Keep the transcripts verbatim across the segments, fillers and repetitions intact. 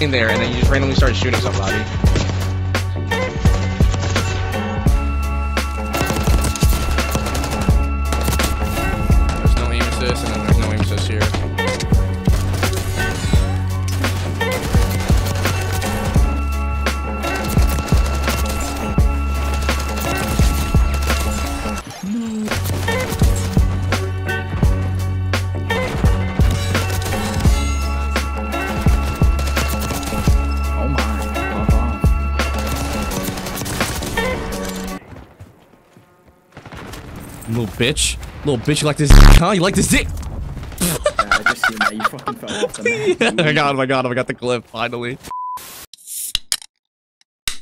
In there, and then you just randomly start shooting somebody. There's no aim assist, and then there's no aim assist here. Little bitch. Little bitch, you like this dick, huh? You like this dick? Yeah, I just seen that. You fucking fell off the map. Yeah. Oh my god, oh my god, I got the clip, finally.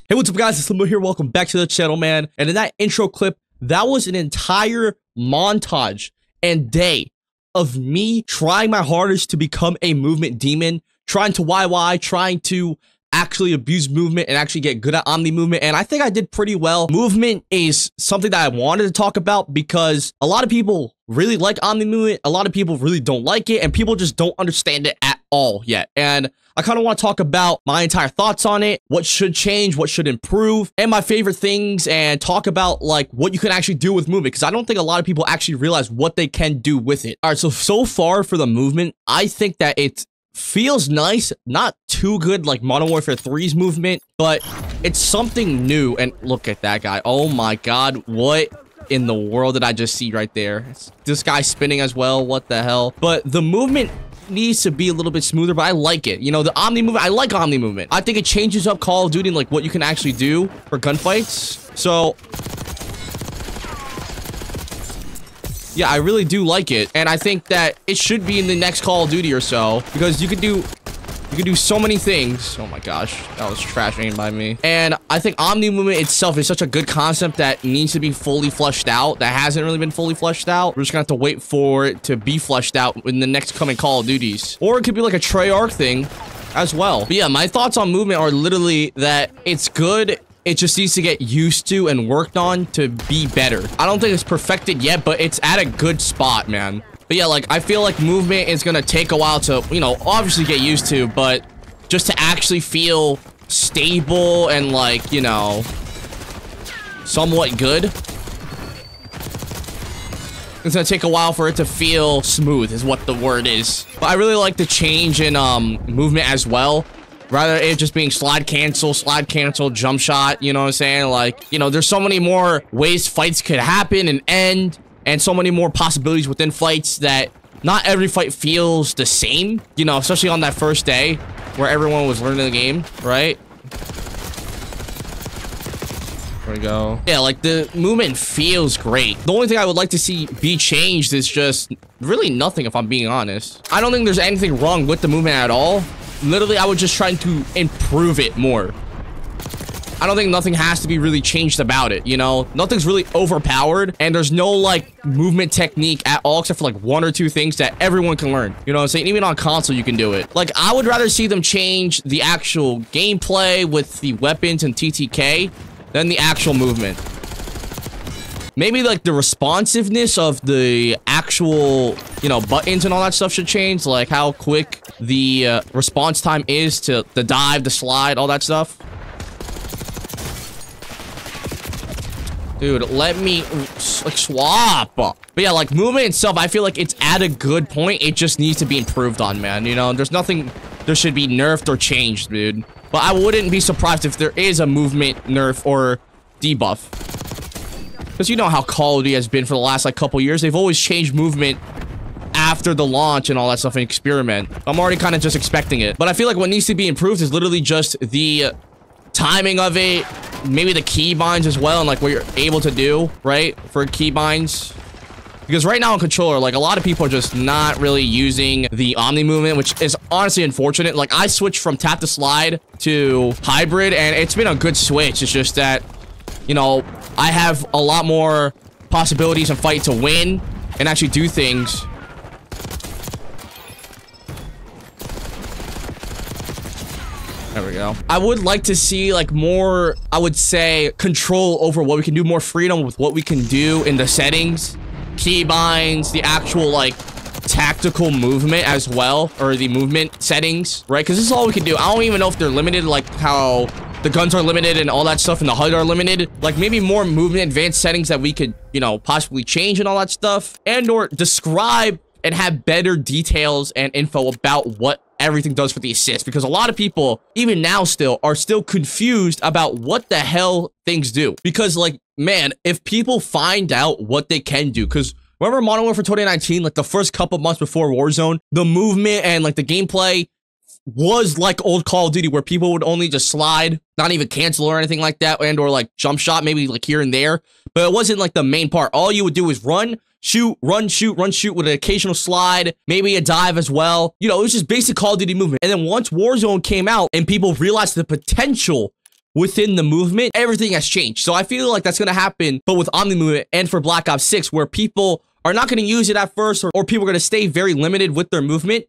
Hey, what's up, guys? It's Limbo here. Welcome back to the channel, man. And in that intro clip, that was an entire montage and day of me trying my hardest to become a movement demon, trying to Y Y, trying to actually abuse movement and actually get good at Omni movement. And I think I did pretty well. Movement is something that I wanted to talk about because a lot of people really like Omni movement. A lot of people really don't like it, and people just don't understand it at all yet. And I kind of want to talk about my entire thoughts on it, what should change, what should improve, and my favorite things, and talk about like what you can actually do with movement, because I don't think a lot of people actually realize what they can do with it. All right, so so far for the movement, I think that it's feels nice, not too good like Modern Warfare three's movement, but it's something new. And look at that guy. Oh my god, what in the world did I just see right there? It's this guy spinning as well. What the hell? But the movement needs to be a little bit smoother, but I like it. You know, the Omni movement, I like Omni movement. I think it changes up Call of Duty and like what you can actually do for gunfights. So yeah, I really do like it, and I think that it should be in the next Call of Duty or so, because you could do, you could do so many things. Oh my gosh, that was trash aimed by me. And I think Omni movement itself is such a good concept that needs to be fully fleshed out. That hasn't really been fully fleshed out. We're just gonna have to wait for it to be fleshed out in the next coming Call of Duties, or it could be like a Treyarch thing as well. But yeah, my thoughts on movement are literally that it's good. It just needs to get used to and worked on to be better. I don't think it's perfected yet, but it's at a good spot, man. But yeah, like, I feel like movement is gonna take a while to, you know, obviously get used to, but just to actually feel stable and, like, you know, somewhat good. It's gonna take a while for it to feel smooth, is what the word is. But I really like the change in um, movement as well. Rather it just being slide cancel, slide cancel, jump shot, you know what I'm saying? Like, you know, there's so many more ways fights could happen and end, and so many more possibilities within fights that not every fight feels the same, you know, especially on that first day where everyone was learning the game, right? There we go. Yeah, like the movement feels great. The only thing I would like to see be changed is just really nothing, if I'm being honest. I don't think there's anything wrong with the movement at all. Literally, I was just trying to improve it more. I don't think nothing has to be really changed about it, you know? Nothing's really overpowered, and there's no, like, movement technique at all, except for, like, one or two things that everyone can learn. You know what I'm saying? Even on console, you can do it. Like, I would rather see them change the actual gameplay with the weapons and T T K than the actual movement. Maybe, like, the responsiveness of the actual, you know, buttons and all that stuff should change, like how quick the uh, response time is to the dive, the slide, all that stuff. Dude, let me, like, swap. But yeah, like, movement itself, I feel like it's at a good point. It just needs to be improved on, man. You know, there's nothing there should be nerfed or changed, dude. But I wouldn't be surprised if there is a movement nerf or debuff. Because you know how Call of Duty has been for the last, like, couple years. They've always changed movement after the launch and all that stuff and experiment. I'm already kind of just expecting it. But I feel like what needs to be improved is literally just the timing of it, maybe the keybinds as well, and like what you're able to do, right, for keybinds. Because right now on controller, like, a lot of people are just not really using the Omni movement, which is honestly unfortunate. Like, I switched from tap to slide to hybrid, and it's been a good switch. It's just that, you know, I have a lot more possibilities and fight to win and actually do things. There we go. I would like to see like more, I would say, control over what we can do, more freedom with what we can do in the settings, keybinds, the actual like tactical movement as well, or the movement settings, right? Because this is all we can do. I don't even know if they're limited, like how the guns are limited and all that stuff, and the H U D are limited. Like maybe more movement advanced settings that we could, you know, possibly change and all that stuff, and or describe and have better details and info about what everything does for the assist, because a lot of people even now still are still confused about what the hell things do. Because like, man, if people find out what they can do, because remember Modern Warfare twenty nineteen, like the first couple months before Warzone, the movement and like the gameplay was like old Call of Duty, where people would only just slide, not even cancel or anything like that, and or like jump shot maybe like here and there, but it wasn't like the main part. All you would do is run, shoot, run, shoot, run, shoot, with an occasional slide, maybe a dive as well. You know, it was just basic Call of Duty movement. And then once Warzone came out and people realized the potential within the movement, everything has changed. So I feel like that's going to happen, but with Omni movement and for Black Ops six, where people are not going to use it at first, or, or people are going to stay very limited with their movement.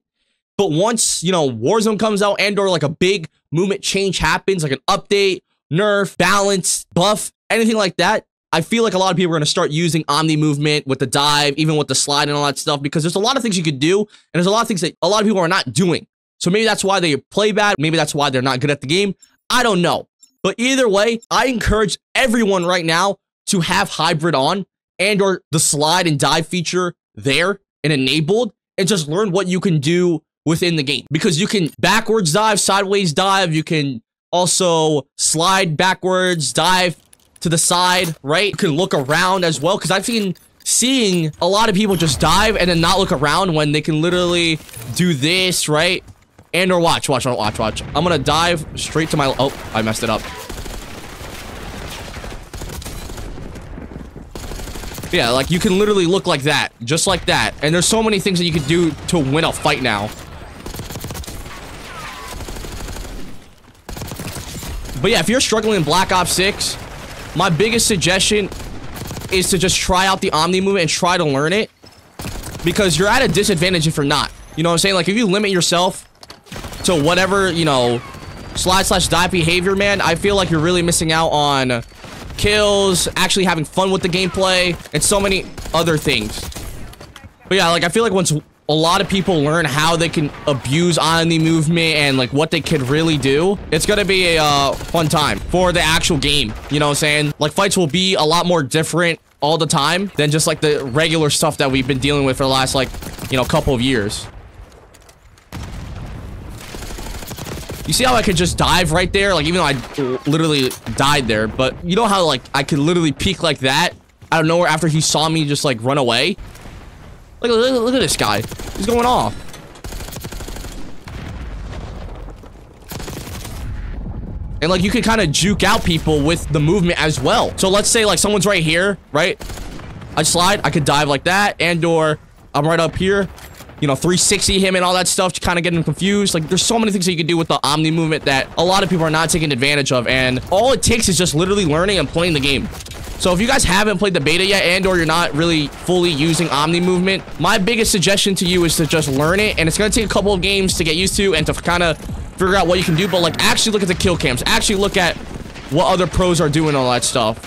But once, you know, Warzone comes out and or like a big movement change happens, like an update, nerf, balance, buff, anything like that, I feel like a lot of people are going to start using Omni movement with the dive, even with the slide and all that stuff, because there's a lot of things you could do, and there's a lot of things that a lot of people are not doing. So maybe that's why they play bad. Maybe that's why they're not good at the game. I don't know. But either way, I encourage everyone right now to have hybrid on and or the slide and dive feature there and enabled, and just learn what you can do within the game, because you can backwards dive, sideways dive. You can also slide backwards, dive to the side, right? You can look around as well, because I've seen seeing a lot of people just dive and then not look around when they can literally do this, right? And or watch, watch, watch, watch. I'm gonna dive straight to my, oh, I messed it up. Yeah, like you can literally look like that, just like that. And there's so many things that you could do to win a fight now. But yeah, if you're struggling in Black Ops six, my biggest suggestion is to just try out the Omni movement and try to learn it, because you're at a disadvantage if you're not. You know what I'm saying? Like if you limit yourself to whatever, you know, slide slash dive behavior, man, I feel like you're really missing out on kills, actually having fun with the gameplay, and so many other things. But yeah, like I feel like once a lot of people learn how they can abuse Omni movement and like what they could really do, it's gonna be a uh, fun time for the actual game. You know what I'm saying? Like fights will be a lot more different all the time than just like the regular stuff that we've been dealing with for the last like, you know, couple of years. You see how I could just dive right there? Like even though I literally died there, but you know how like I could literally peek like that out of nowhere after he saw me just like run away? Look, look, look at this guy. He's going off. And like you can kind of juke out people with the movement as well. So let's say like someone's right here, right? I slide, I could dive like that, and or I'm right up here, you know, three sixty him and all that stuff to kind of get him confused. Like there's so many things that you can do with the Omni movement that a lot of people are not taking advantage of, and all it takes is just literally learning and playing the game. So if you guys haven't played the beta yet, and or you're not really fully using Omni movement, my biggest suggestion to you is to just learn it. And it's going to take a couple of games to get used to and to kind of figure out what you can do. But like actually look at the kill cams, actually look at what other pros are doing, all that stuff.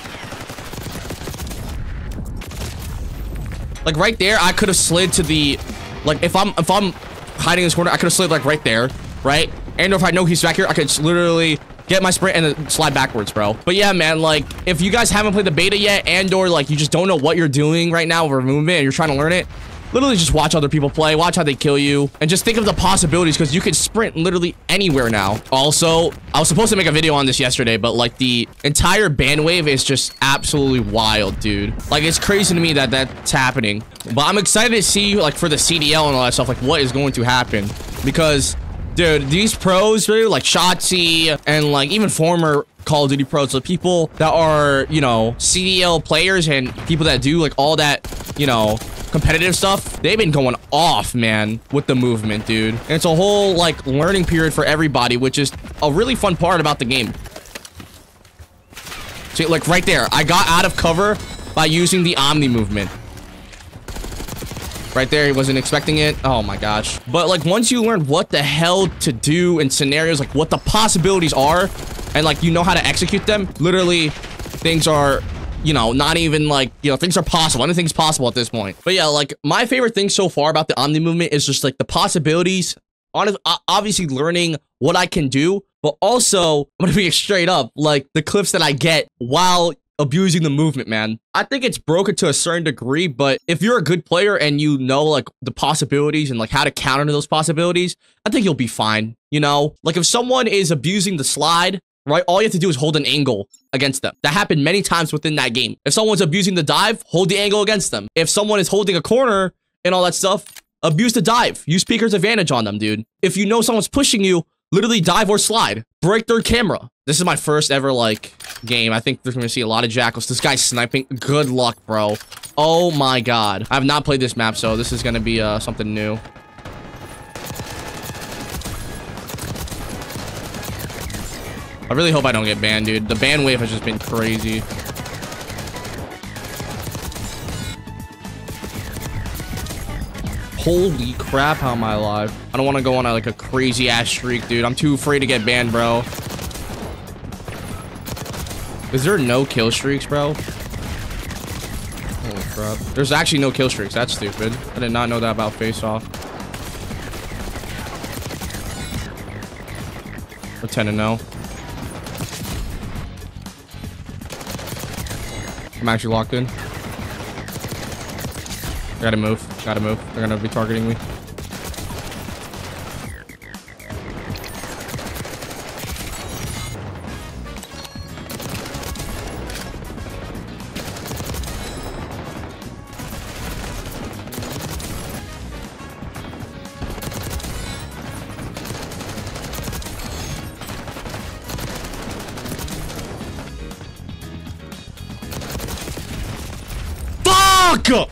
Like right there, I could have slid to the, like if I'm if I'm hiding in this corner, I could have slid like right there, right? And if I know he's back here, I could just literally get my sprint and then slide backwards, bro. But yeah, man, like if you guys haven't played the beta yet, and or like you just don't know what you're doing right now with movement and you're trying to learn it, literally just watch other people play, watch how they kill you, and just think of the possibilities, because you can sprint literally anywhere now. Also, I was supposed to make a video on this yesterday, but like the entire ban wave is just absolutely wild, dude. Like it's crazy to me that that's happening. But I'm excited to see like for the C D L and all that stuff, like what is going to happen, because dude, these pros, dude, like Shotzi and like even former Call of Duty pros, so people that are, you know, C D L players and people that do like all that, you know, competitive stuff, they've been going off, man, with the movement, dude. And it's a whole like learning period for everybody, which is a really fun part about the game. See, like right there, I got out of cover by using the Omni movement. Right there, he wasn't expecting it. Oh my gosh. But like once you learn what the hell to do in scenarios, like what the possibilities are, and like you know how to execute them, literally things are, you know, not even like, you know, things are possible. Anything's possible at this point. But yeah, like my favorite thing so far about the Omni movement is just like the possibilities. Obviously learning what I can do, but also I'm gonna be straight up, like the clips that I get while abusing the movement, man. I think it's broken to a certain degree, but if you're a good player and you know like the possibilities and like how to counter those possibilities, I think you'll be fine. You know, like if someone is abusing the slide, right, all you have to do is hold an angle against them. That happened many times within that game. If someone's abusing the dive, hold the angle against them. If someone is holding a corner and all that stuff, abuse the dive. Use Peeker's advantage on them, dude. If you know someone's pushing you, literally dive or slide. Break their camera. This is my first ever, like, game. I think we're going to see a lot of jackals. This guy's sniping. Good luck, bro. Oh, my God. I have not played this map, so this is going to be uh, something new. I really hope I don't get banned, dude. The ban wave has just been crazy. Holy crap, how am I alive? I don't want to go on a, like a crazy ass streak, dude. I'm too afraid to get banned, bro. Is there no kill streaks, bro? Holy crap. There's actually no kill streaks. That's stupid. I did not know that about Face Off. We're ten and oh. I'm actually locked in. Gotta move. Gotta move. They're gonna be targeting me. Fuck!